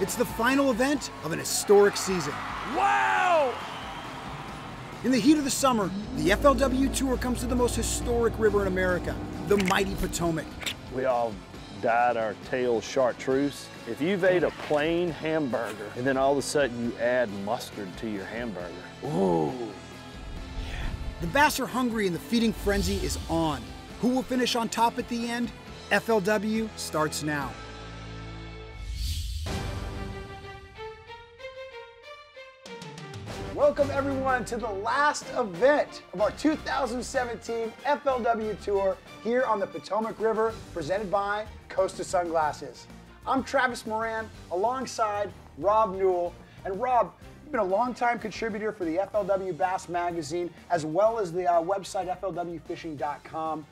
It's the final event of an historic season. Wow! In the heat of the summer, the FLW Tour comes to the most historic river in America, the mighty Potomac. We all dyed our tails chartreuse. If you've ate a plain hamburger and then all of a sudden you add mustard to your hamburger, ooh. The bass are hungry and the feeding frenzy is on. Who will finish on top at the end? FLW starts now. Welcome everyone to the last event of our 2017 FLW Tour here on the Potomac River, presented by Costa Sunglasses. I'm Travis Moran alongside Rob Newell. And Rob, you've been a longtime contributor for the FLW Bass Magazine as well as the website flwfishing.com.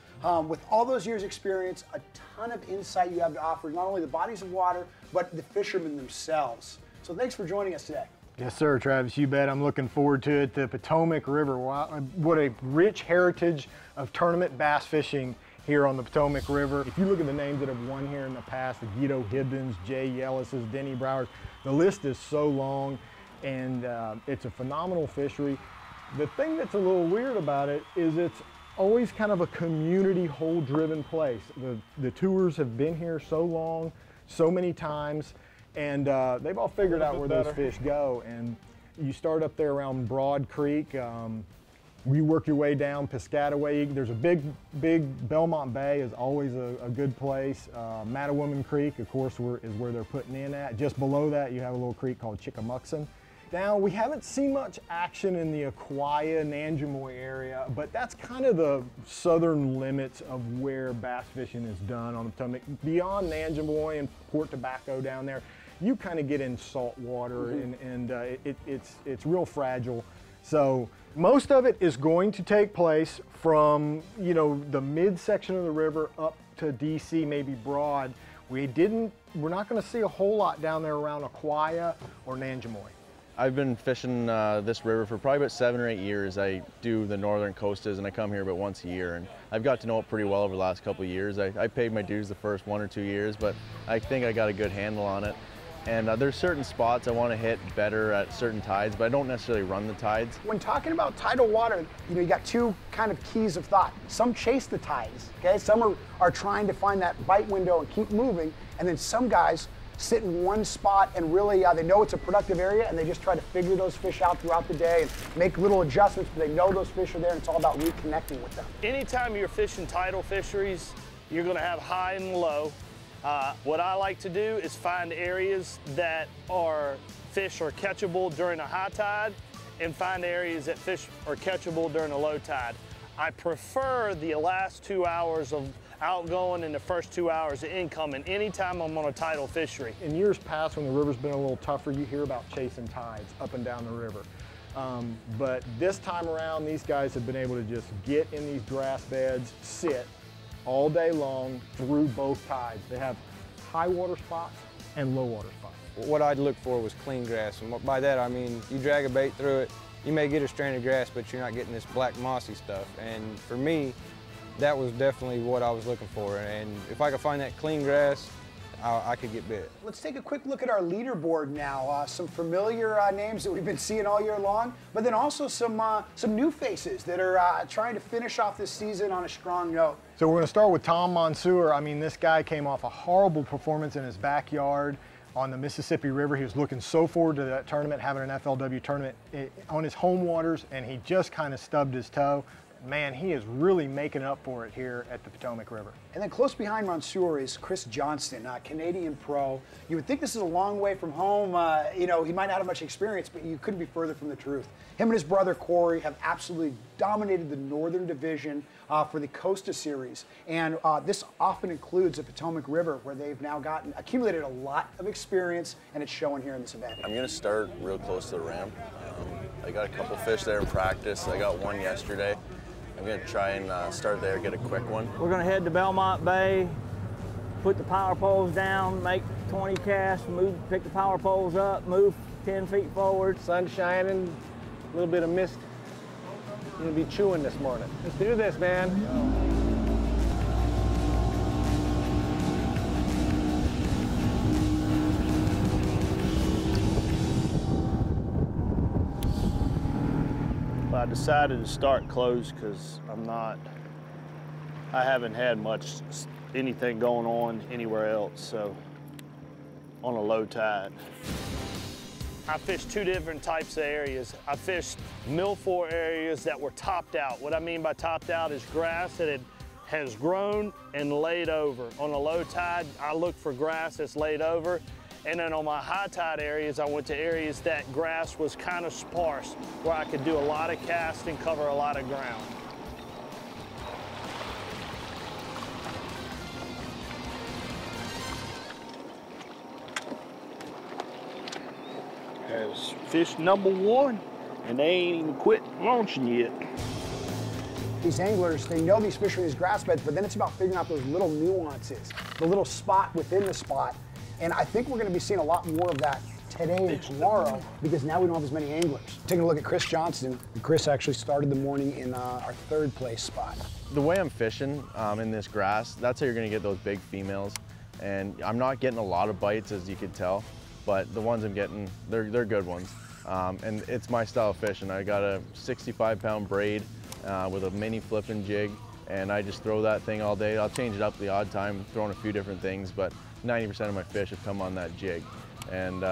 With all those years' experience, a ton of insight you have to offer, not only the bodies of water, but the fishermen themselves. So thanks for joining us today. Yes, sir, Travis, you bet. I'm looking forward to it. The Potomac River, what a rich heritage of tournament bass fishing here on the Potomac River. If you look at the names that have won here in the past, the Guido Hibbins, Jay Yellis's, Denny Browers, the list is so long, and it's a phenomenal fishery. The thing that's a little weird about it is it's always kind of a community hole-driven place. The tours have been here so long, so many times, and they've all figured out where those fish go. And you start up there around Broad Creek, you work your way down Piscataway. There's a big Belmont Bay is always a good place. Mattawoman Creek, of course, is where they're putting in at. Just below that, you have a little creek called Chickamuxon. Now, we haven't seen much action in the Aquia, Nanjamoy area, but that's kind of the southern limits of where bass fishing is done on the Potomac. Beyond Nanjamoy and Port Tobacco down there, you kind of get in salt water, and it's real fragile. So most of it is going to take place from, you know, the midsection of the river up to DC, maybe Broad. We're not going to see a whole lot down there around Aquia or Nanjamoy. I've been fishing this river for probably about 7 or 8 years. I do the northern coastas and I come here about once a year, and I've got to know it pretty well over the last couple of years. I paid my dues the first 1 or 2 years, but I think I got a good handle on it. And there's certain spots I want to hit better at certain tides, but I don't necessarily run the tides. When talking about tidal water, you know, you got two kind of keys of thought. Some chase the tides, okay? Some are trying to find that bite window and keep moving, and then some guys sit in one spot and really, they know it's a productive area, and they just try to figure those fish out throughout the day and make little adjustments, but they know those fish are there, and it's all about reconnecting with them. Anytime you're fishing tidal fisheries, you're gonna have high and low. What I like to do is find areas that fish are catchable during a high tide and find areas that fish are catchable during a low tide. I prefer the last 2 hours of outgoing and the first 2 hours of incoming anytime I'm on a tidal fishery. In years past, when the river's been a little tougher, you hear about chasing tides up and down the river. But this time around, these guys have been able to just get in these grass beds, sit all day long through both tides. They have high water spots and low water spots. What I'd look for was clean grass, and by that I mean you drag a bait through it, you may get a strand of grass, but you're not getting this black mossy stuff. And for me, that was definitely what I was looking for, and if I could find that clean grass, I could get bit. Let's take a quick look at our leaderboard now. Some familiar names that we've been seeing all year long, but then also some new faces that are trying to finish off this season on a strong note. So we're going to start with Tom Monsoor. I mean, this guy came off a horrible performance in his backyard on the Mississippi River. He was looking so forward to that tournament, having an FLW tournament on his home waters, and he just kind of stubbed his toe. Man, he is really making up for it here at the Potomac River. And then close behind Monsoor is Chris Johnston, a Canadian pro. You would think this is a long way from home. You know, he might not have much experience, but you couldn't be further from the truth. Him and his brother Corey have absolutely dominated the Northern Division for the Costa Series. And this often includes the Potomac River, where they've now accumulated a lot of experience, and it's showing here in this event. I'm gonna start real close to the ramp. I got a couple fish there in practice. I got one yesterday. I'm going to try and start there, get a quick one. We're going to head to Belmont Bay, put the power poles down, make 20 casts, pick the power poles up, move 10 feet forward. Sun shining, a little bit of mist. I'm going to be chewing this morning. Let's do this, man. I decided to start close because I haven't had much, anything going on anywhere else, so on a low tide. I fished two different types of areas. I fished milfoil areas that were topped out. What I mean by topped out is grass that has grown and laid over. On a low tide, I look for grass that's laid over. And then on my high tide areas, I went to areas that grass was kind of sparse, where I could do a lot of cast and cover a lot of ground. That's fish number one, and they ain't even quit launching yet. These anglers, they know these fish are in these grass beds, but then it's about figuring out those little nuances, the little spot within the spot. And I think we're going to be seeing a lot more of that today and tomorrow, because now we don't have as many anglers. Taking a look at Chris Johnston. Chris actually started the morning in our third place spot. The way I'm fishing in this grass, that's how you're going to get those big females. And I'm not getting a lot of bites, as you can tell, but the ones I'm getting, they're good ones. And it's my style of fishing. I got a 65-pound braid with a mini flipping jig, and I just throw that thing all day. I'll change it up the odd time, throwing a few different things, but 90% of my fish have come on that jig. And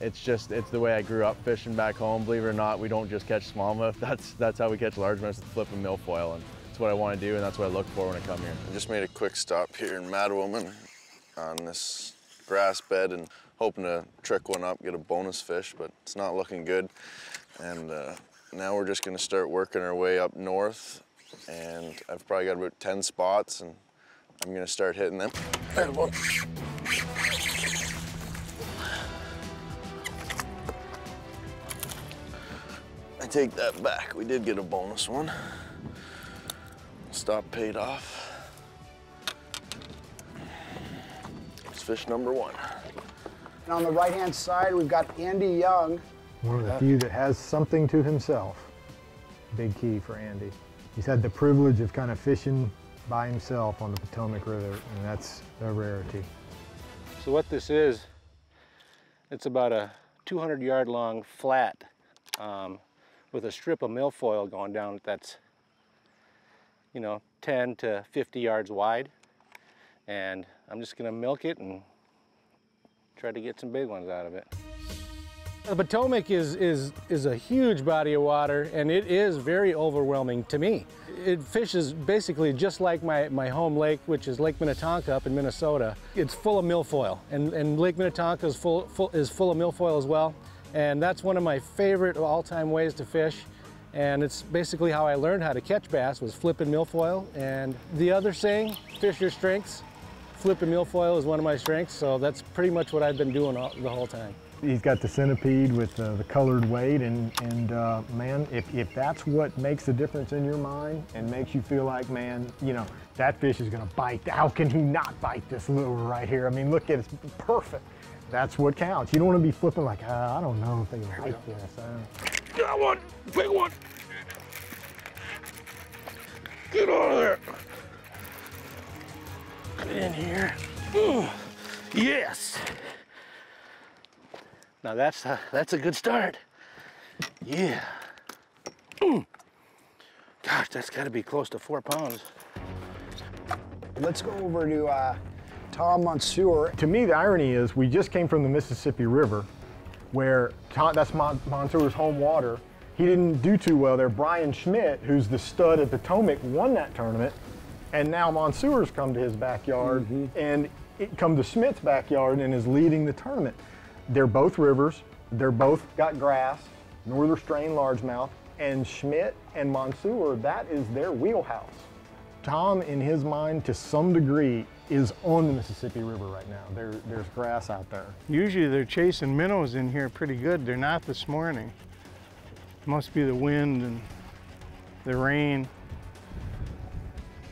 it's the way I grew up fishing back home. Believe it or not, we don't just catch smallmouth. That's how we catch largemouth, with flip and milfoil. And that's what I want to do, and that's what I look for when I come here. I just made a quick stop here in Mattawoman on this grass bed and hoping to trick one up, get a bonus fish, but it's not looking good. And now we're just gonna start working our way up north. And I've probably got about 10 spots, and I'm gonna start hitting them. I take that back. We did get a bonus one. Stop paid off. It's fish number one. And on the right-hand side, we've got Andy Young. One of the few that has something to himself. Big key for Andy. He's had the privilege of kind of fishing by himself on the Potomac River, and that's a rarity. So what this is, it's about a 200-yard long flat with a strip of milfoil going down that's, 10 to 50 yards wide. And I'm just gonna milk it and try to get some big ones out of it. The Potomac is a huge body of water, and it is very overwhelming to me. It fishes basically just like my home lake, which is Lake Minnetonka up in Minnesota. It's full of milfoil, and Lake Minnetonka is full of milfoil as well. And that's one of my favorite all-time ways to fish. And it's basically how I learned how to catch bass, was flipping milfoil. And the other saying, fish your strengths. Flipping milfoil is one of my strengths, so that's pretty much what I've been doing the whole time. He's got the centipede with the colored weight, and man, if that's what makes the difference in your mind and makes you feel like, man, that fish is gonna bite. How can he not bite this lure right here? I mean, look at it, it's perfect. That's what counts. You don't wanna be flipping like, I don't know if they like this. Got one, big one. Get out of there. Get in here. Ooh, yes. Now that's a good start. Yeah. Gosh, that's got to be close to 4 pounds. Let's go over to Tom Monsoor. To me, the irony is we just came from the Mississippi River, where that's Monsoor's home water. He didn't do too well there. Brian Schmidt, who's the stud at Potomac, won that tournament, and now Monsoor's come to his backyard, and come to Schmidt's backyard and is leading the tournament. They're both rivers, they're both got grass, northern strain largemouth, and Schmidt and Monsoor, that is their wheelhouse. Tom, in his mind, to some degree, is on the Mississippi River right now. There's grass out there. Usually they're chasing minnows in here pretty good. They're not this morning. It must be the wind and the rain.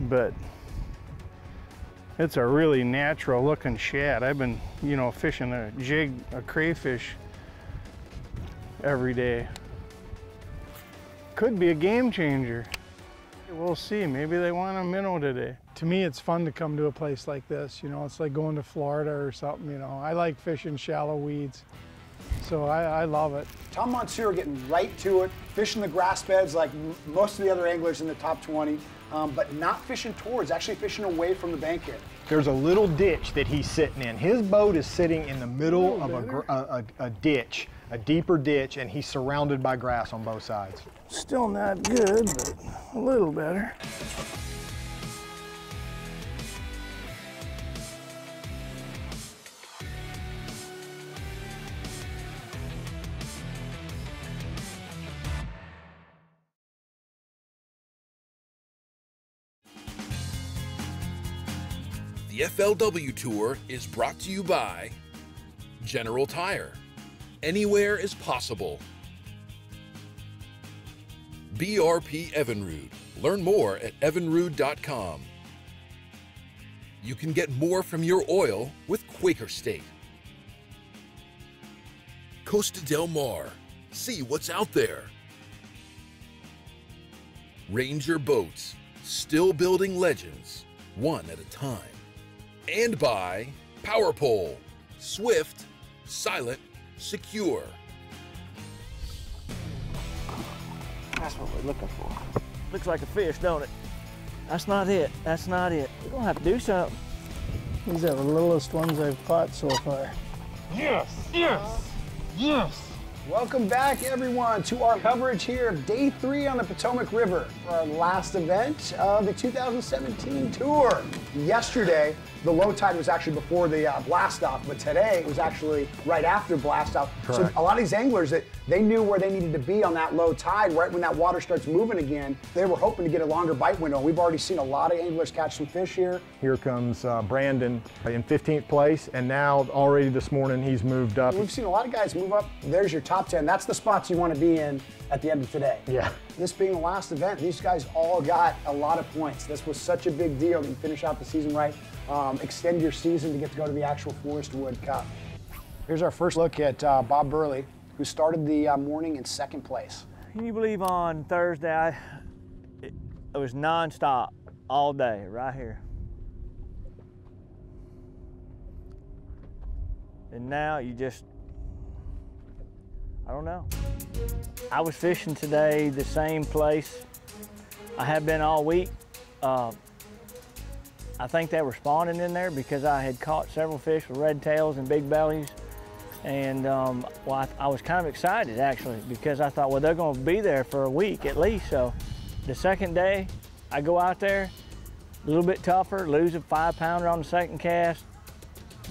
But it's a really natural looking shad. I've been, fishing a jig, a crayfish every day. Could be a game changer. We'll see, maybe they want a minnow today. To me, it's fun to come to a place like this. It's like going to Florida or something. I like fishing shallow weeds. So I love it. Tom Monsoor getting right to it, fishing the grass beds like most of the other anglers in the top 20, but not fishing towards, actually fishing away from the bank here. There's a little ditch that he's sitting in. His boat is sitting in the middle of a ditch, a deeper ditch, and he's surrounded by grass on both sides. Still not good, but a little better. The FLW Tour is brought to you by General Tire. Anywhere is possible. BRP Evinrude. Learn more at evinrude.com. You can get more from your oil with Quaker State. Costa Del Mar. See what's out there. Ranger Boats. Still building legends, one at a time. And by PowerPole, swift, silent, secure. That's what we're looking for. Looks like a fish, don't it? That's not it, that's not it. We're gonna have to do something. These are the littlest ones I've caught so far. Yes, yes, yes. Welcome back, everyone, to our coverage here of day 3 on the Potomac River for our last event of the 2017 tour. Yesterday, the low tide was actually before the blast off, but today it was actually right after blast off. Correct. So a lot of these anglers, they knew where they needed to be on that low tide, right when that water starts moving again. They were hoping to get a longer bite window. We've already seen a lot of anglers catch some fish here. Here comes Brandon in 15th place, and now already this morning he's moved up. We've seen a lot of guys move up. There's your top 10. That's the spots you want to be in at the end of today. Yeah. This being the last event, these guys all got a lot of points. This was such a big deal to finish out the season right, extend your season to get to go to the actual Forest Wood Cup. Here's our first look at Bob Burley, who started the morning in 2nd place. Can you believe on Thursday, it was nonstop all day right here. And now you just, I don't know. I was fishing today the same place I have been all week. I think they were spawning in there because I had caught several fish with red tails and big bellies. And well, I was kind of excited actually because I thought, well, they're gonna be there for a week at least. So the second day I go out there, a little bit tougher, lose a 5-pounder on the second cast,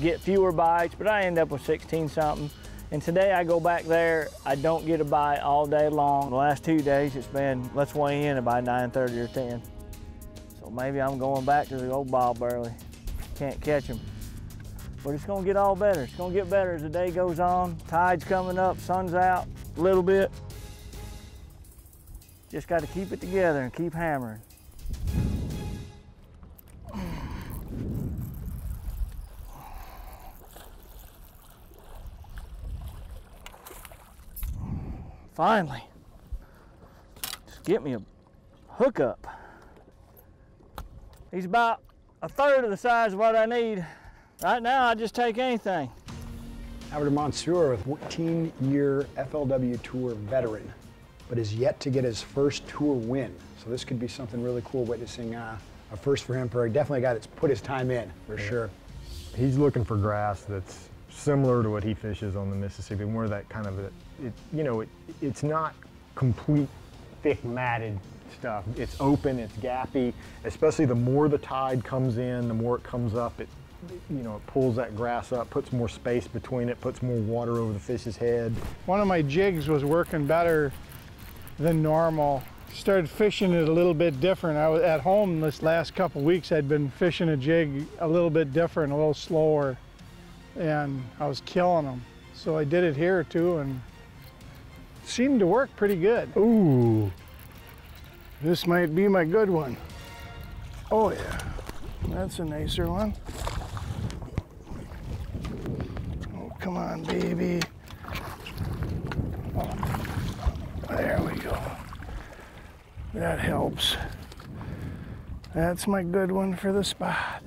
get fewer bites, but I end up with 16 something. And today I go back there, I don't get a bite all day long. The last 2 days it's been, let's weigh in about 9:30 or 10. So maybe I'm going back to the old Bob Burley. Can't catch him. But it's gonna get all better. It's gonna get better as the day goes on. Tide's coming up, sun's out a little bit. Just gotta keep it together and keep hammering. Finally, just get me a hookup. He's about a third of the size of what I need. Right now, I just take anything. Howard Monsoor, a 14-year FLW Tour veteran, but is yet to get his first tour win. So this could be something really cool, witnessing a first for him, for definitely a guy that's put his time in, for sure. He's looking for grass that's similar to what he fishes on the Mississippi, more that kind of, you know, it's not complete thick matted stuff. It's open, it's gappy, especially the more the tide comes in, the more it comes up, you know, it pulls that grass up, puts more space between it, puts more water over the fish's head. One of my jigs was working better than normal. Started fishing it a little bit different. I was at home this last couple weeks, I'd been fishing a jig a little bit different, a little slower, and I was killing them. So I did it here too, and it seemed to work pretty good. Ooh, this might be my good one. Oh yeah, that's a nicer one. Oh, come on, baby. Oh, there we go. That helps. That's my good one for the spot.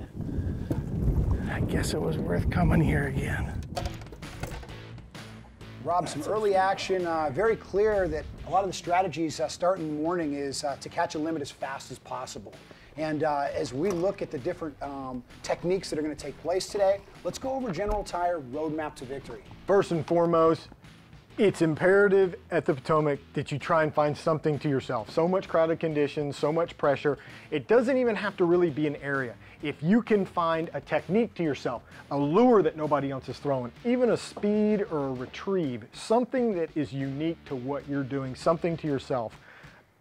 I guess it was worth coming here again. Rob, some early action, very clear that a lot of the strategies starting in the morning is to catch a limit as fast as possible. And as we look at the different techniques that are going to take place today, let's go over General Tire Roadmap to Victory. First and foremost, it's imperative at the Potomac that you try and find something to yourself. So much crowded conditions, so much pressure. It doesn't even have to really be an area. If you can find a technique to yourself, a lure that nobody else is throwing, even a speed or a retrieve, something that is unique to what you're doing, something to yourself.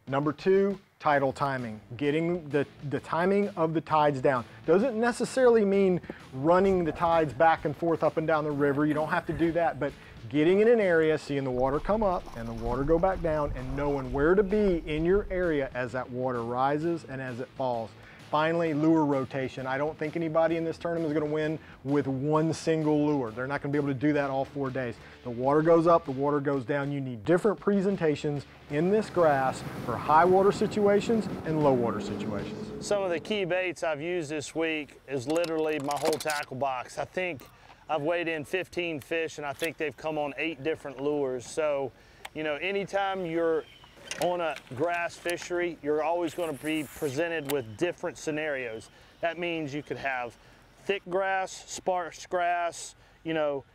Number two, tidal timing. Getting the timing of the tides down. Doesn't necessarily mean running the tides back and forth up and down the river. You don't have to do that, but getting in an area, seeing the water come up and the water go back down, and knowing where to be in your area as that water rises and as it falls. Finally, lure rotation. I don't think anybody in this tournament is going to win with one single lure. They're not going to be able to do that all 4 days. The water goes up, the water goes down. You need different presentations in this grass for high water situations and low water situations. Some of the key baits I've used this week is literally my whole tackle box. I think I've weighed in 15 fish, and I think they've come on 8 different lures. So, you know, anytime you're on a grass fishery, you're always going to be presented with different scenarios. That means you could have thick grass, sparse grass, you know,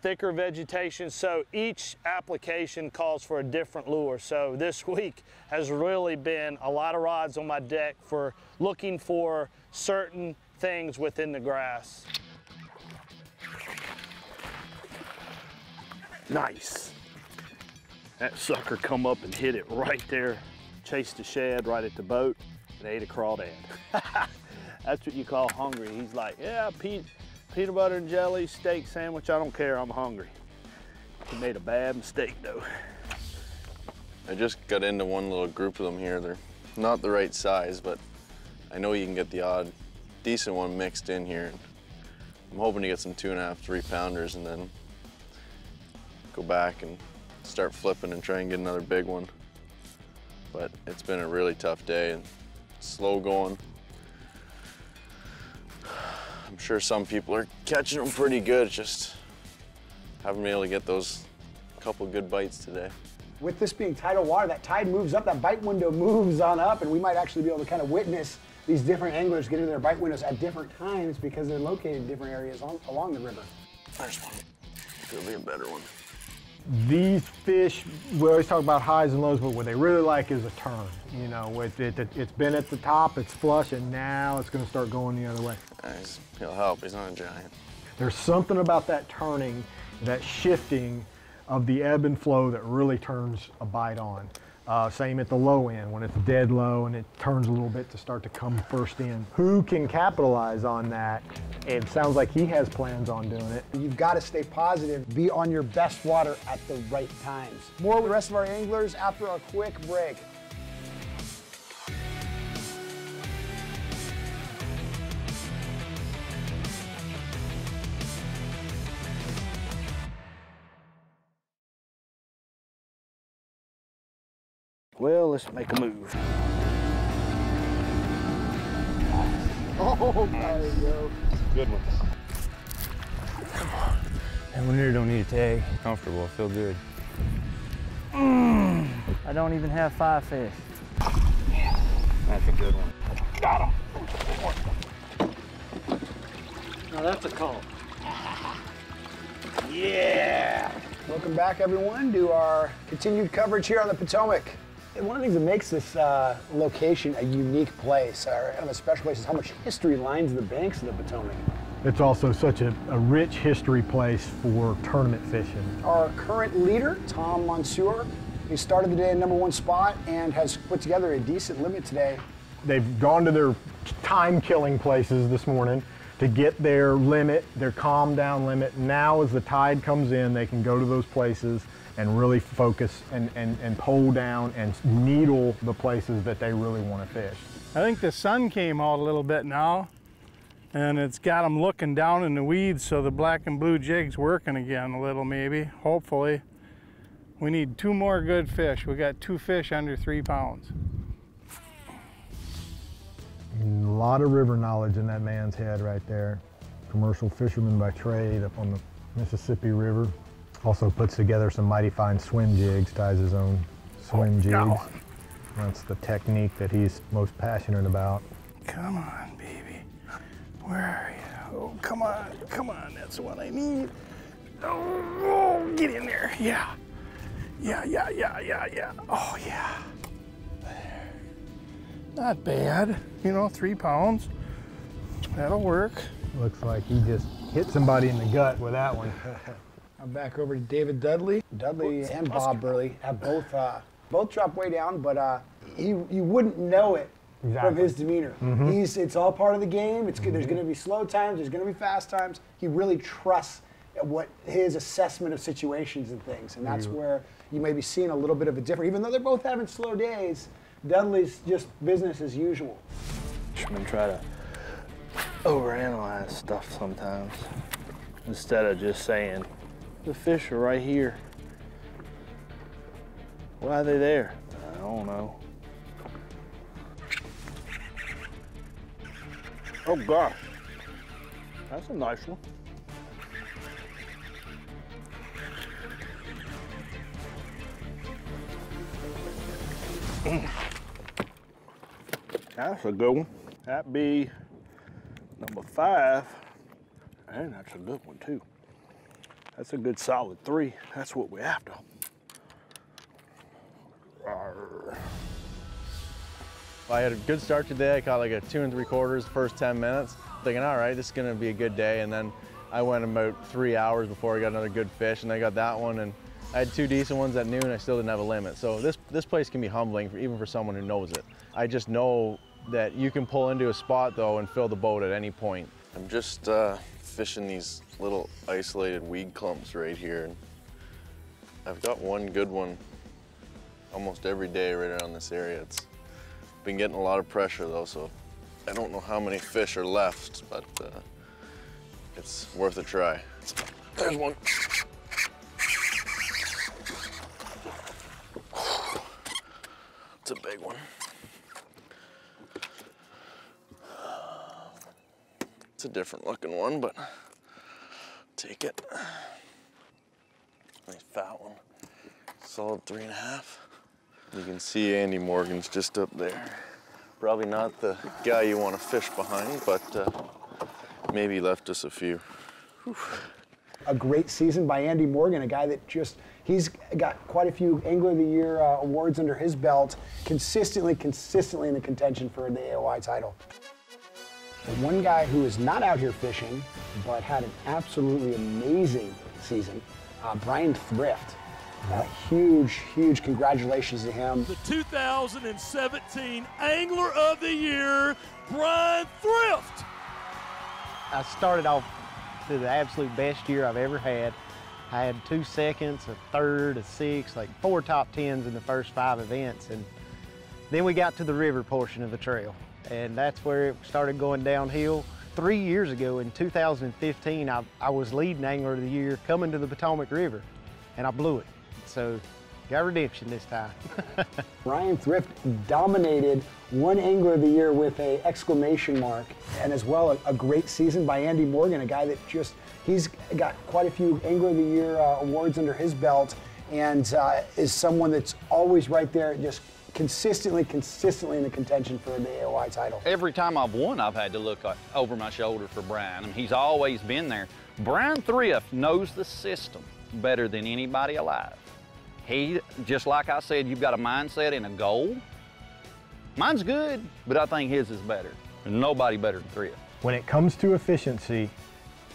thicker vegetation. So each application calls for a different lure. So this week has really been a lot of rods on my deck for looking for certain things within the grass. Nice. That sucker come up and hit it right there. Chased the shad right at the boat and ate a crawdad. That's what you call hungry. He's like, yeah, peanut butter and jelly, steak sandwich, I don't care, I'm hungry. He made a bad mistake though. I just got into one little group of them here. They're not the right size, but I know you can get the odd decent one mixed in here. I'm hoping to get some 2.5, 3 pounders and then go back and start flipping and try and get another big one. But it's been a really tough day and slow going. I'm sure some people are catching them pretty good, just haven't been able to get those couple good bites today. With this being tidal water, that tide moves up, that bite window moves on up, and we might actually be able to kind of witness these different anglers get into their bite windows at different times because they're located in different areas along the river. There's one. Could be a better one. These fish, we always talk about highs and lows, but what they really like is a turn. You know, it's been at the top, it's flush, and now it's going to start going the other way. Nice. He'll help. He's not a giant. There's something about that turning, that shifting of the ebb and flow that really turns a bite on. Same at the low end, when it's dead low and it turns a little bit to start to come first in. Who can capitalize on that? It sounds like he has plans on doing it. You've got to stay positive, be on your best water at the right times. More with the rest of our anglers after a quick break. Well, let's make a move. Oh, there you go. Good one. Come on. That one here don't need a tag. Comfortable, I feel good. Mm. I don't even have 5 fish. Yeah. That's a good one. Got him. Now that's a call. Yeah. Welcome back, everyone, to our continued coverage here on the Potomac. And one of the things that makes this location a unique place, or a special place, is how much history lines the banks of the Potomac. It's also such a rich history place for tournament fishing. Our current leader, Tom Monsoor, he started the day in #1 spot and has put together a decent limit today. They've gone to their time-killing places this morning to get their limit, their calm down limit. Now as the tide comes in, they can go to those places and really focus and pole down and needle the places that they really want to fish. I think the sun came out a little bit now, and it's got them looking down in the weeds, so the black and blue jig's working again a little, maybe, hopefully. We need 2 more good fish. We got 2 fish under 3 pounds. A lot of river knowledge in that man's head right there. Commercial fisherman by trade up on the Mississippi River. Also puts together some mighty fine swim jigs, ties his own swim jigs. No. That's the technique that he's most passionate about. Come on, baby. Where are you? Oh, come on, come on. That's what I need. Oh, oh, get in there. Yeah. Yeah, yeah, yeah, yeah, yeah. Oh, yeah. There. Not bad. You know, 3 pounds. That'll work. Looks like he just hit somebody in the gut with that one. I'm back over to David Dudley. Dudley and Bob Burley have both dropped way down, but you wouldn't know it from his demeanor. Mm-hmm. It's all part of the game. It's good. Mm-hmm. There's going to be slow times. There's going to be fast times. He really trusts what his assessment of situations and things, and that's where you may be seeing a little bit of a difference. Even though they're both having slow days, Dudley's just business as usual. I'm going to try to overanalyze stuff sometimes instead of just saying, the fish are right here. Why are they there? I don't know. Oh gosh, that's a nice one. That's a good one. That'd be number 5, and that's a good one too. That's a good solid 3. That's what we're after. Rawr. I had a good start today. I caught like a 2 3/4 the first 10 minutes. Thinking, all right, this is gonna be a good day. And then I went about 3 hours before I got another good fish, and I got that one. And I had 2 decent ones at noon. I still didn't have a limit. So this place can be humbling, even for someone who knows it. I just know that you can pull into a spot though and fill the boat at any point. I'm just fishing these little isolated weed clumps right here. And I've got one good one almost every day right around this area. It's been getting a lot of pressure though, so I don't know how many fish are left, but it's worth a try. There's one. It's a big one. It's a different looking one, but take it. Nice fat one. Solid 3 1/2. You can see Andy Morgan's just up there. Probably not the guy you want to fish behind, but maybe left us a few. Whew. A great season by Andy Morgan, a guy that he's got quite a few Angler of the Year awards under his belt, consistently in the contention for the AOI title. One guy who is not out here fishing, but had an absolutely amazing season, Brian Thrift. Huge congratulations to him. The 2017 Angler of the Year, Brian Thrift. I started off to the absolute best year I've ever had. I had 2 seconds, 1/3, 6, like 4 top 10s in the first 5 events. And then we got to the river portion of the trail. And that's where it started going downhill. 3 years ago in 2015, I was leading Angler of the Year coming to the Potomac River, and I blew it. So got redemption this time. Brian Thrift dominated, won Angler of the Year with an exclamation mark, and as well a great season by Andy Morgan, a guy that he's got quite a few Angler of the Year awards under his belt, and is someone that's always right there, just consistently in the contention for the AOI title. Every time I've won, I've had to look over my shoulder for Brian. I mean, he's always been there. Brian Thrift knows the system better than anybody alive. He, just like I said, you've got a mindset and a goal. Mine's good, but I think his is better. There's nobody better than Thrift. When it comes to efficiency,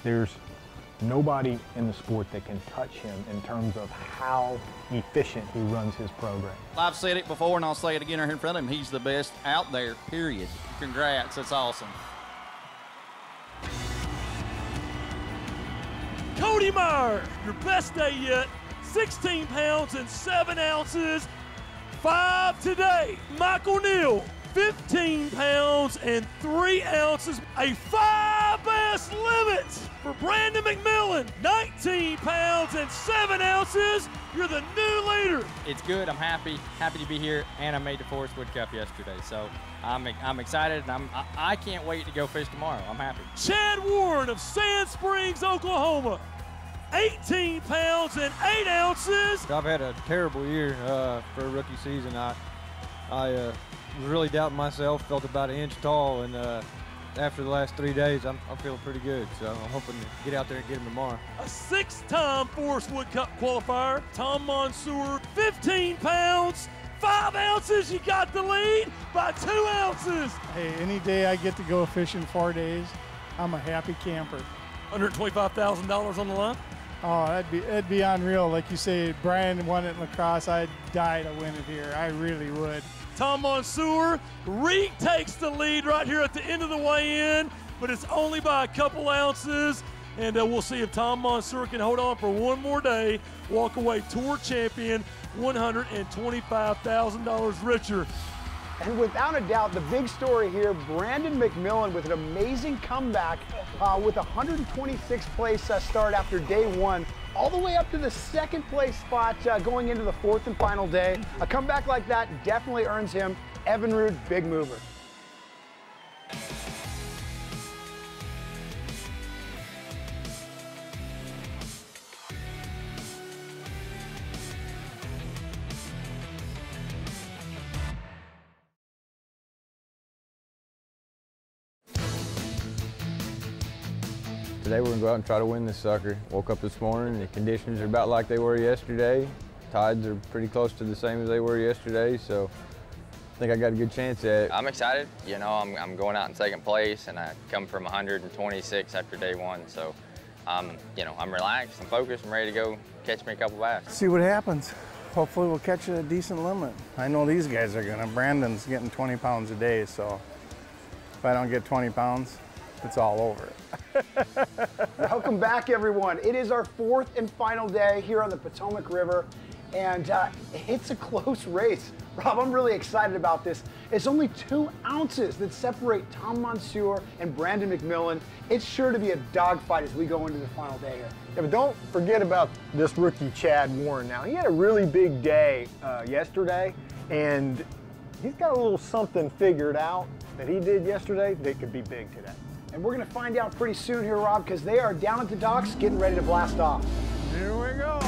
there's nobody in the sport that can touch him in terms of how efficient he runs his program. I've said it before, and I'll say it again right here in front of him. He's the best out there, period. Congrats, that's awesome. Cody Meyer, your best day yet. 16 pounds and 7 ounces. 5 today. Michael Neal, 15 pounds and 3 ounces. A 5 bass limit for Brandon McMillan, 19 pounds and 7 ounces. You're the new leader. It's good. I'm happy to be here, and I made the Forest Wood Cup yesterday, so I'm excited, and I can't wait to go fish tomorrow. I'm happy. Chad Warren of Sand Springs, Oklahoma, 18 pounds and 8 ounces. I've had a terrible year for a rookie season. I really doubted myself, felt about an inch tall, and after the last 3 days, I'm feeling pretty good, so I'm hoping to get out there and get him tomorrow. A 6-time Forest Wood Cup qualifier, Tom Monsoor, 15 pounds, 5 ounces. You got the lead by 2 ounces. Hey, any day I get to go fishing 4 days, I'm a happy camper. $125,000 on the line? Oh, that'd be unreal. Like you say, Brian won it in lacrosse. I'd die to win it here. I really would. Tom Monsoor retakes the lead right here at the end of the weigh-in, but it's only by a couple ounces, and we'll see if Tom Monsoor can hold on for one more day, walk away tour champion, $125,000 richer. And without a doubt, the big story here, Brandon McMillan with an amazing comeback with 126th place start after day one, all the way up to the second place spot going into the fourth and final day. A comeback like that definitely earns him Evinrude Big Mover. Today we're gonna go out and try to win this sucker. Woke up this morning, the conditions are about like they were yesterday. Tides are pretty close to the same as they were yesterday, so I think I got a good chance at it. I'm excited, you know, I'm going out in second place, and I come from 126 after day one, so you know, I'm relaxed, I'm focused, I'm ready to go catch me a couple bass. See what happens. Hopefully we'll catch a decent limit. I know these guys are gonna. Brandon's getting 20 pounds a day, so if I don't get 20 pounds, it's all over. Welcome back, everyone. It is our fourth and final day here on the Potomac River, and it's a close race. Rob, I'm really excited about this. It's only 2 ounces that separate Tom Monsoor and Brandon McMillan. It's sure to be a dogfight as we go into the final day here. Yeah, but don't forget about this rookie, Chad Warren. Now, he had a really big day yesterday, and he's got a little something figured out that he did yesterday that could be big today. And we're going to find out pretty soon here, Rob, because they are down at the docks getting ready to blast off. Here we go.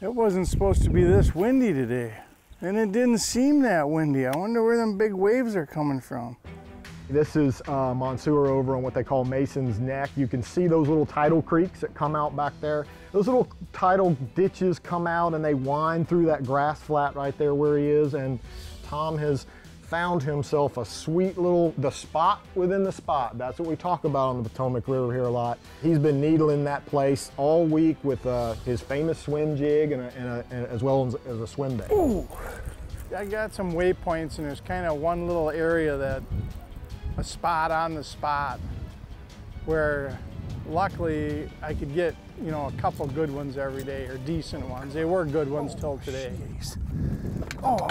It wasn't supposed to be this windy today, and it didn't seem that windy. I wonder where them big waves are coming from. This is Monsoor over on what they call Mason's Neck. You can see those little tidal creeks that come out back there. Those little tidal ditches come out and they wind through that grass flat right there where he is, and Tom has found himself a sweet little, the spot within the spot. That's what we talk about on the Potomac River here a lot. He's been needling that place all week with his famous swim jig and as well as a swim bait. Ooh, I got some waypoints, and there's kind of one little area that a spot on the spot where luckily I could get, you know, a couple good ones every day, or decent ones. They were good ones till today. Geez. Oh.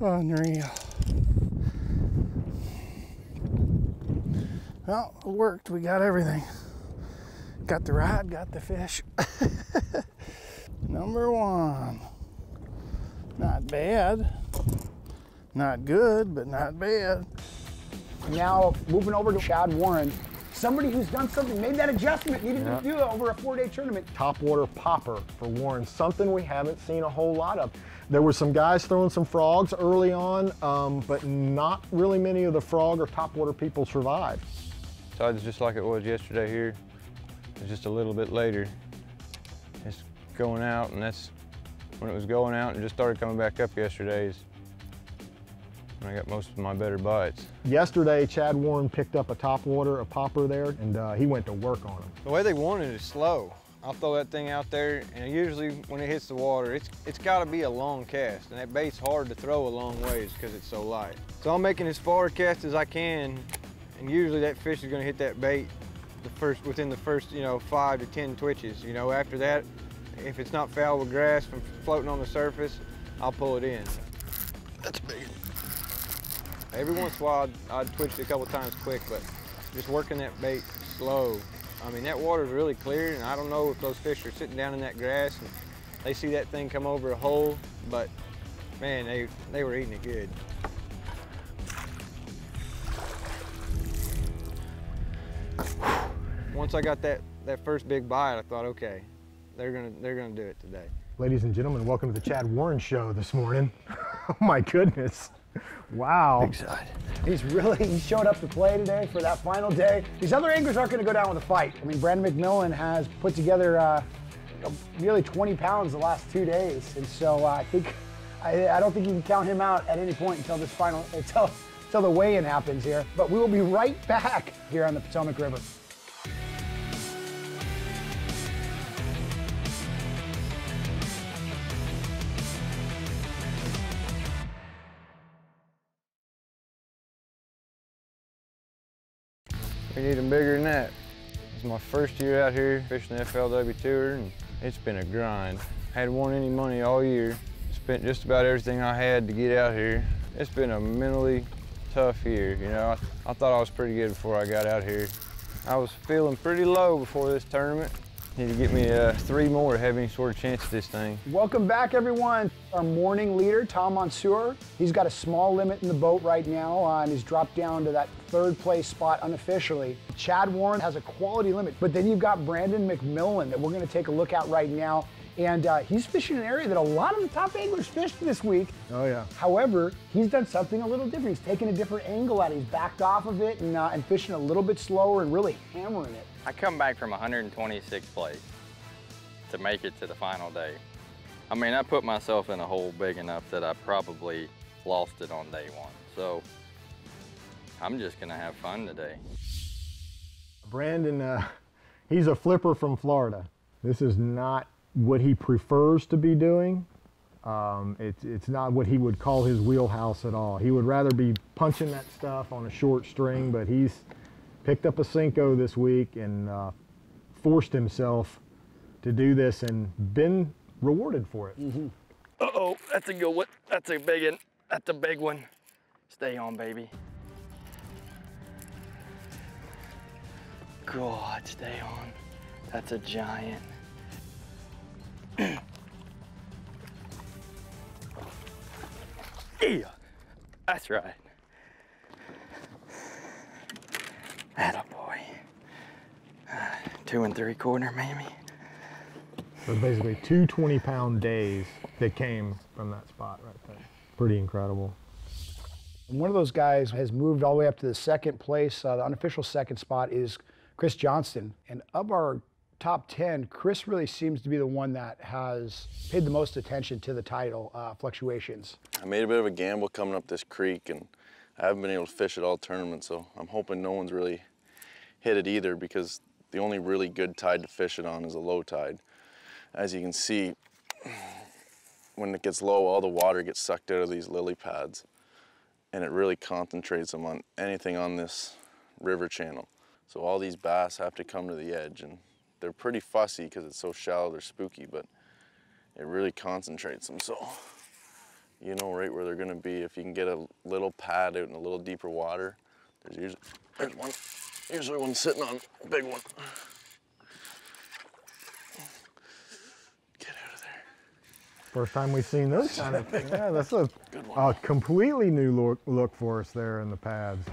Unreal. Well, it worked. We got everything. Got the rod, got the fish. Number one. Not bad. Not good, but not bad. Now, moving over to Chad Warren, somebody who's done something, made that adjustment, needed to do it over a 4-day tournament. Topwater popper for Warren, something we haven't seen a whole lot of. There were some guys throwing some frogs early on, but not really many of the frog or topwater people survived. So it's just like it was yesterday here. It's just a little bit later. It's going out, and that's when it was going out and just started coming back up yesterday's. I got most of my better bites. Yesterday, Chad Warren picked up a topwater, a popper there, and he went to work on them. The way they want it is slow. I'll throw that thing out there, and usually when it hits the water, it's gotta be a long cast, and that bait's hard to throw a long ways because it's so light. So I'm making as far a cast as I can, and usually that fish is gonna hit that bait within the first, you know, 5 to 10 twitches. You know, after that, if it's not foul with grass from floating on the surface, I'll pull it in. That's big. Every once in a while, I'd twitch it a couple times quick, but just working that bait slow I mean, that water's really clear, and I don't know if those fish are sitting down in that grass and they see that thing come over a hole, but man, they were eating it good. Once I got that first big bite, I thought, okay, they're gonna do it today. Ladies and gentlemen, welcome to the Chad Warren Show this morning. Oh my goodness. Wow. Big side. He showed up to play today for that final day. These other anglers aren't going to go down with a fight. I mean, Brandon McMillan has put together nearly 20 pounds the last 2 days, and so I don't think you can count him out at any point until this final, until the weigh-in happens here. But we will be right back here on the Potomac River. We need them bigger than that. It's my first year out here fishing the FLW Tour, and it's been a grind. I hadn't won any money all year. Spent just about everything I had to get out here. It's been a mentally tough year, you know. I thought I was pretty good before I got out here. I was feeling pretty low before this tournament. Need to get me 3 more to have any sort of chance at this thing. Welcome back, everyone. Our morning leader, Tom Monsoor, he's got a small limit in the boat right now, and he's dropped down to that third place spot unofficially. Chad Warren has a quality limit, but then you've got Brandon McMillan that we're gonna take a look at right now, and he's fishing an area that a lot of the top anglers fished this week. Oh yeah. However, he's done something a little different. He's taken a different angle at it. He's backed off of it and fishing a little bit slower and really hammering it. I come back from 126th place to make it to the final day. I mean, I put myself in a hole big enough that I probably lost it on day one. So I'm just gonna have fun today. Brandon, he's a flipper from Florida. This is not what he prefers to be doing. It's not what he would call his wheelhouse at all. He would rather be punching that stuff on a short string, but he's picked up a Cinco this week and forced himself to do this and been rewarded for it. Mm-hmm. Uh-oh, that's a good one. That's a big one. That's a big one. Stay on, baby. God, stay on. That's a giant. Yeah, that's right. Attaboy. 2 3/4, maybe. So basically 2 20-pound days that came from that spot right there. Pretty incredible. And one of those guys has moved all the way up to the second place. The unofficial second spot is Chris Johnston. And of our top 10, Chris really seems to be the one that has paid the most attention to the tidal fluctuations. I made a bit of a gamble coming up this creek, and I haven't been able to fish at all tournaments, so I'm hoping no one's really hit it either, because the only really good tide to fish it on is a low tide. As you can see, when it gets low, all the water gets sucked out of these lily pads, and it really concentrates them on anything on this river channel. So all these bass have to come to the edge, and they're pretty fussy because it's so shallow, they're spooky, but it really concentrates them. So you know right where they're gonna be. If you can get a little pad out in a little deeper water, there's usually one sitting on a big one. Get out of there. First time we've seen this kind of thing. Yeah, that's a good one. Completely new look for us there in the pads.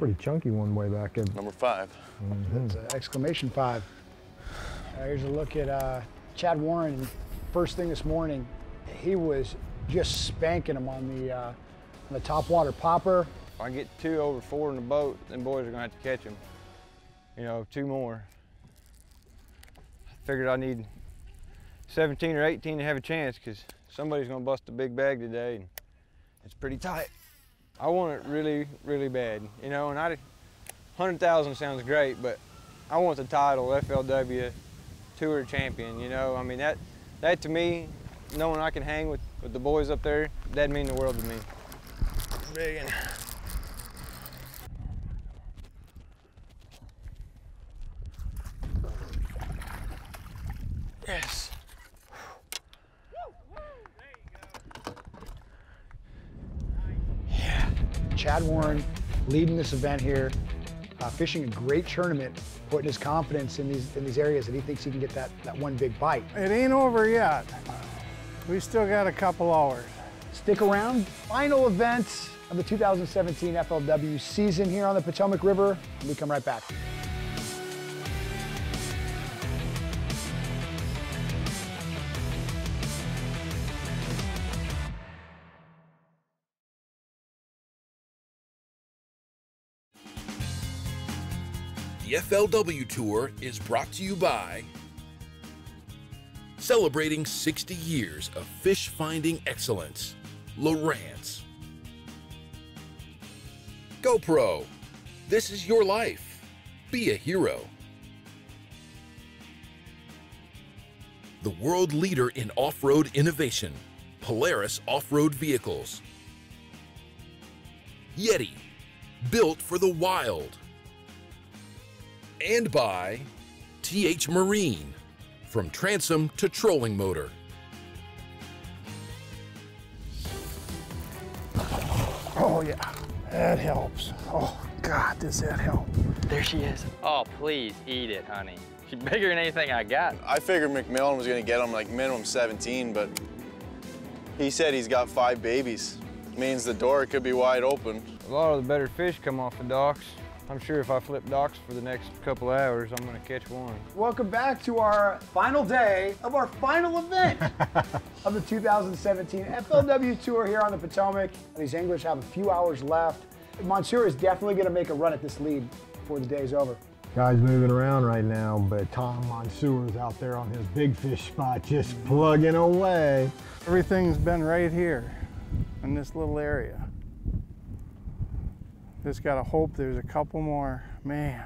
Pretty chunky one way back in. Number 5. Mm-hmm. That's an exclamation 5. Here's a look at Chad Warren. First thing this morning, he was just spanking him on the topwater popper. If I get 2 over 4 in the boat, then boys are gonna have to catch him. You know, 2 more. I figured I need 17 or 18 to have a chance, because somebody's gonna bust a big bag today, and it's pretty tight. I want it really, really bad, you know, and 100,000 sounds great, but I want the title FLW Tour champion, you know. I mean, that to me, knowing I can hang with the boys up there, that'd mean the world to me. Big and yes. Yeah. Chad Warren leading this event here, fishing a great tournament, putting his confidence in these areas that he thinks he can get that one big bite. It ain't over yet. We still got a couple hours. Stick around. Final event of the 2017 FLW season here on the Potomac River. We come right back. The FLW Tour is brought to you by celebrating 60 years of fish finding excellence, Lowrance. GoPro, this is your life. Be a hero. The world leader in off-road innovation, Polaris Off-Road Vehicles. Yeti, built for the wild. And by TH Marine, from transom to trolling motor. Oh yeah, that helps. Oh God, does that help. There she is. Oh, please eat it, honey. She's bigger than anything I got. I figured McMillan was gonna get him like minimum 17, but he said he's got 5 babies. Means the door could be wide open. A lot of the better fish come off the docks. I'm sure if I flip docks for the next couple hours, I'm gonna catch one. Welcome back to our final day of our final event of the 2017 FLW Tour here on the Potomac. These anglers have a few hours left. Monsoor is definitely gonna make a run at this lead before the day's over. Guy's moving around right now, but Tom Monsoor is out there on his big fish spot, just plugging away. Everything's been right here in this little area. Just gotta hope there's a couple more, man.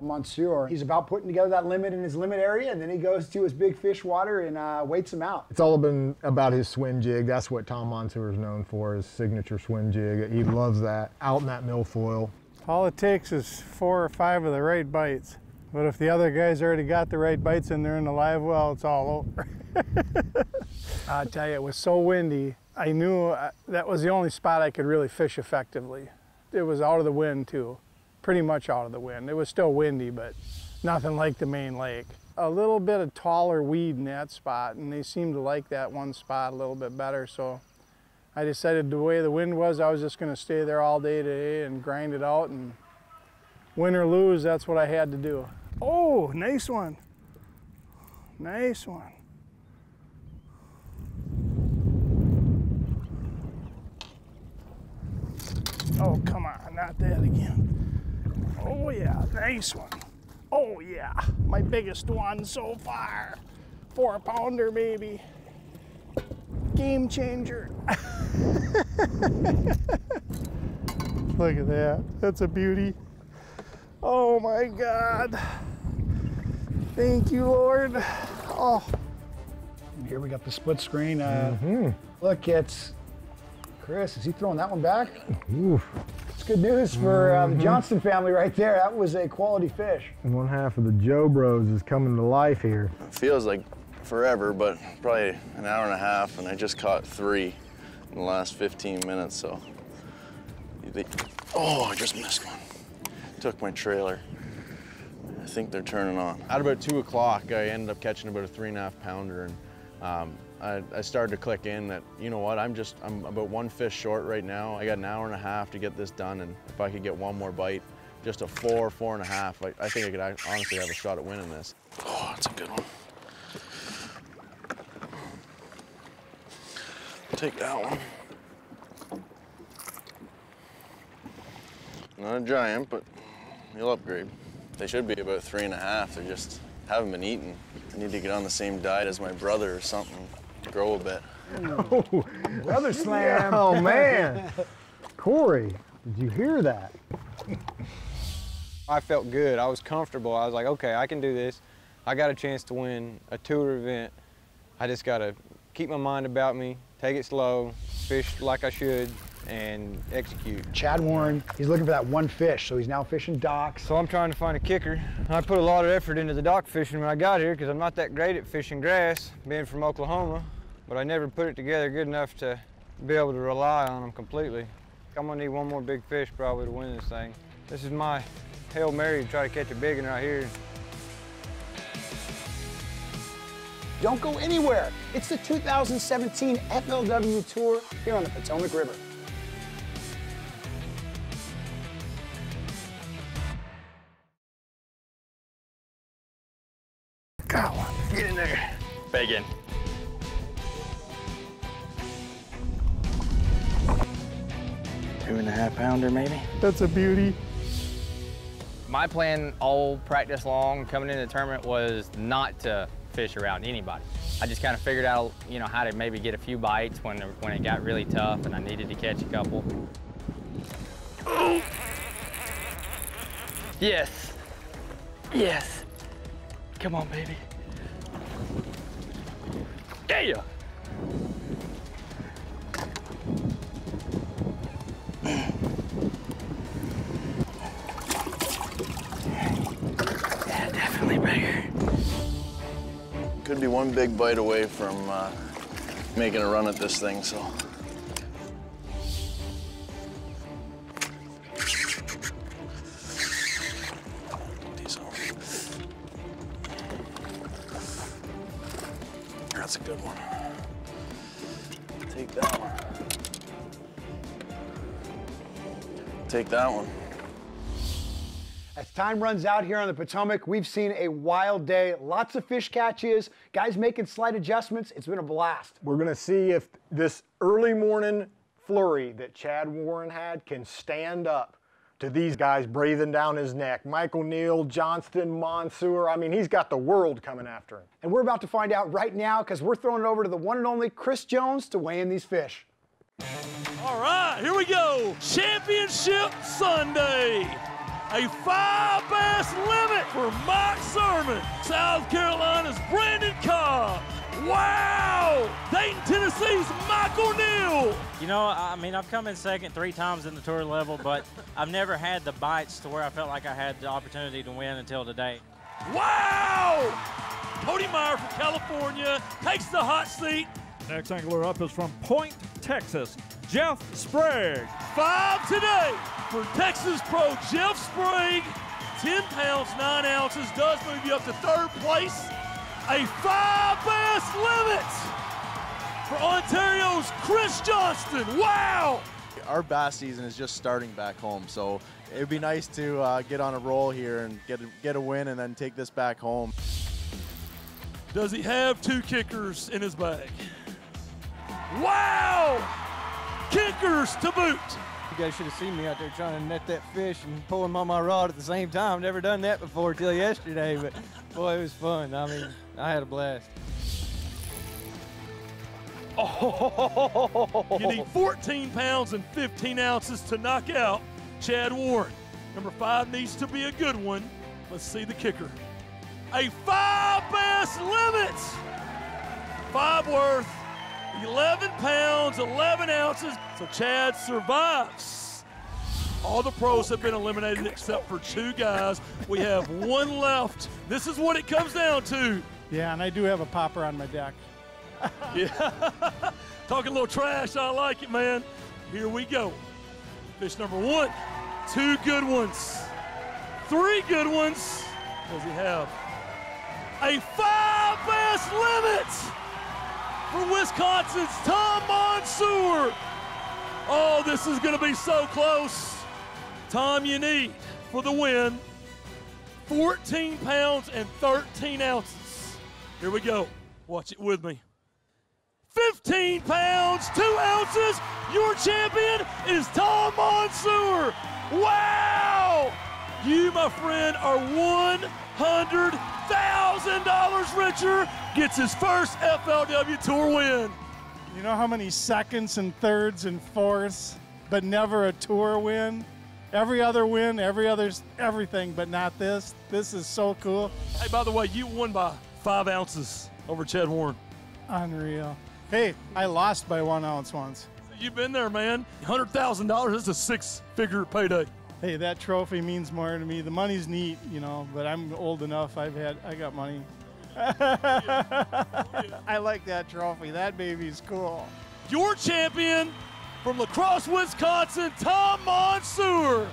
Monsoor, he's about putting together that limit in his limit area, and then he goes to his big fish water and waits him out. It's all been about his swim jig. That's what Tom Monsoor is known for, his signature swim jig. He loves that, out in that milfoil. All it takes is 4 or 5 of the right bites. But if the other guy's already got the right bites and they're in the live well, it's all over. I'll tell you, it was so windy. I knew that was the only spot I could really fish effectively. It was out of the wind too, pretty much out of the wind. It was still windy, but nothing like the main lake. A little bit of taller weed in that spot, and they seemed to like that one spot a little bit better, so I decided the way the wind was, I was just gonna stay there all day today and grind it out, and win or lose, that's what I had to do. Oh, nice one. Nice one. Oh, come on, not that again. Oh yeah, nice one. Oh yeah, my biggest one so far. 4-pounder, baby. Game changer. Look at that, that's a beauty. Oh my God. Thank you, Lord. Oh. Here we got the split screen. Look, it's Chris, is he throwing that one back? Oof. It's good news for the Johnston family right there. That was a quality fish. One half of the Joe Bros is coming to life here. It feels like forever, but probably an hour and a half, and I just caught 3 in the last 15 minutes, so. Oh, I just missed one. Took my trailer. I think they're turning on. At about 2 o'clock, I ended up catching about a 3.5-pounder, and I started to click in that, you know what, I'm about 1 fish short right now. I got an hour and a half to get this done, and if I could get 1 more bite, just a 4, 4.5, I think I could honestly have a shot at winning this. Oh, that's a good one. Take that one. Not a giant, but he'll upgrade. They should be about 3.5, they're just haven't been eaten. I need to get on the same diet as my brother or something, grow a bit. Oh, brother slam. Oh man. Corey, did you hear that? I felt good, I was comfortable. I was like, okay, I can do this. I got a chance to win a tour event. I just gotta keep my mind about me, take it slow, fish like I should, and execute. Chad Warren, he's looking for that one fish, so he's now fishing docks. So I'm trying to find a kicker. I put a lot of effort into the dock fishing when I got here because I'm not that great at fishing grass, being from Oklahoma, but I never put it together good enough to be able to rely on them completely. I'm gonna need one more big fish probably to win this thing. This is my Hail Mary to try to catch a big one right here. Don't go anywhere. It's the 2017 FLW Tour here on the Potomac River. Got one. Get in there. Bag in. Two and a half pounder maybe. That's a beauty. My plan all practice long coming into the tournament was not to fish around anybody. I just kind of figured out, you know, how to maybe get a few bites when it got really tough and I needed to catch a couple. Yes. Yes. Come on, baby. Yeah. Yeah, definitely bigger. Could be one big bite away from making a run at this thing, so. That's a good one. Take that one. Take that one. As time runs out here on the Potomac, we've seen a wild day. Lots of fish catches, guys making slight adjustments. It's been a blast. We're gonna see if this early morning flurry that Chad Warren had can stand up to these guys breathing down his neck. Michael Neal, Johnston, Monsoor, I mean, he's got the world coming after him. And we're about to find out right now because we're throwing it over to the one and only Chris Jones to weigh in these fish. All right, here we go. Championship Sunday. A 5 bass limit for Mike Sermon. South Carolina's Brandon Cobb. Wow! Dayton, Tennessee's Michael Neal. You know, I mean, I've come in second 3 times in the tour level, but I've never had the bites to where I felt like I had the opportunity to win until today. Wow! Cody Meyer from California takes the hot seat. Next angler up is from Point, Texas, Jeff Sprague. 5 today for Texas pro Jeff Sprague. 10 pounds, 9 ounces, does move you up to 3rd place. A 5 bass limit for Ontario's Chris Johnston. Wow! Our bass season is just starting back home, so it'd be nice to get on a roll here and get a win and then take this back home. Does he have 2 kickers in his bag? Wow! Kickers to boot. You guys should have seen me out there trying to net that fish and pull him on my rod at the same time. Never done that before till yesterday, but boy, it was fun. I mean, I had a blast. Oh! You need 14 pounds and 15 ounces to knock out Chad Warren. Number 5 needs to be a good one. Let's see the kicker. A 5 bass limit. 5 worth. 11 pounds, 11 ounces. So Chad survives. All the pros have been eliminated except for 2 guys. We have 1 left. This is what it comes down to. Yeah, and I do have a popper on my deck. Yeah. Talking a little trash, I like it, man. Here we go. Fish number 1, 2 good ones, 3 good ones. What does he have? A 5 bass limit. For Wisconsin's Tom Monsoor. Oh, this is gonna be so close. Tom, you need for the win 14 pounds and 13 ounces. Here we go, watch it with me. 15 pounds, 2 ounces. Your champion is Tom Monsoor. Wow! You, my friend, are $100,000 richer, gets his first FLW Tour win. You know how many seconds and thirds and fourths, but never a tour win? Every other win, every other, everything, but not this. This is so cool. Hey, by the way, you won by 5 ounces over Chad Warren. Unreal. Hey, I lost by 1 ounce once. You've been there, man. $100,000, that's a 6-figure payday. Hey, that trophy means more to me. The money's neat, you know, but I'm old enough. I got money. I like that trophy. That baby's cool. Your champion From La Crosse, Wisconsin, Tom Monsoor.